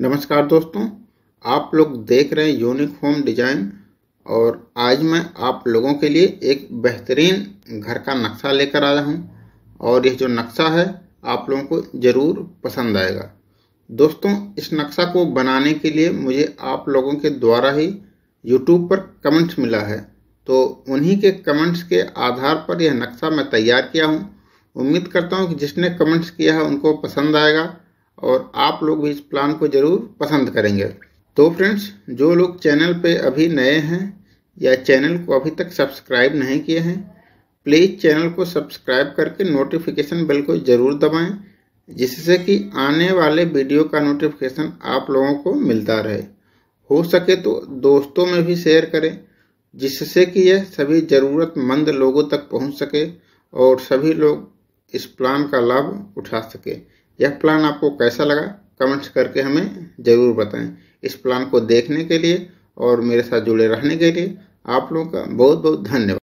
नमस्कार दोस्तों, आप लोग देख रहे हैं यूनिक होम डिज़ाइन। और आज मैं आप लोगों के लिए एक बेहतरीन घर का नक्शा लेकर आया हूं। और यह जो नक्शा है आप लोगों को ज़रूर पसंद आएगा। दोस्तों, इस नक्शा को बनाने के लिए मुझे आप लोगों के द्वारा ही YouTube पर कमेंट्स मिला है, तो उन्हीं के कमेंट्स के आधार पर यह नक्शा मैं तैयार किया हूँ। उम्मीद करता हूँ कि जिसने कमेंट्स किया है उनको पसंद आएगा और आप लोग भी इस प्लान को ज़रूर पसंद करेंगे। तो फ्रेंड्स, जो लोग चैनल पे अभी नए हैं या चैनल को अभी तक सब्सक्राइब नहीं किए हैं, प्लीज़ चैनल को सब्सक्राइब करके नोटिफिकेशन बेल को ज़रूर दबाएं, जिससे कि आने वाले वीडियो का नोटिफिकेशन आप लोगों को मिलता रहे। हो सके तो दोस्तों में भी शेयर करें, जिससे कि यह सभी ज़रूरतमंद लोगों तक पहुँच सके और सभी लोग इस प्लान का लाभ उठा सके। यह प्लान आपको कैसा लगा कमेंट्स करके हमें ज़रूर बताएं। इस प्लान को देखने के लिए और मेरे साथ जुड़े रहने के लिए आप लोगों का बहुत बहुत धन्यवाद।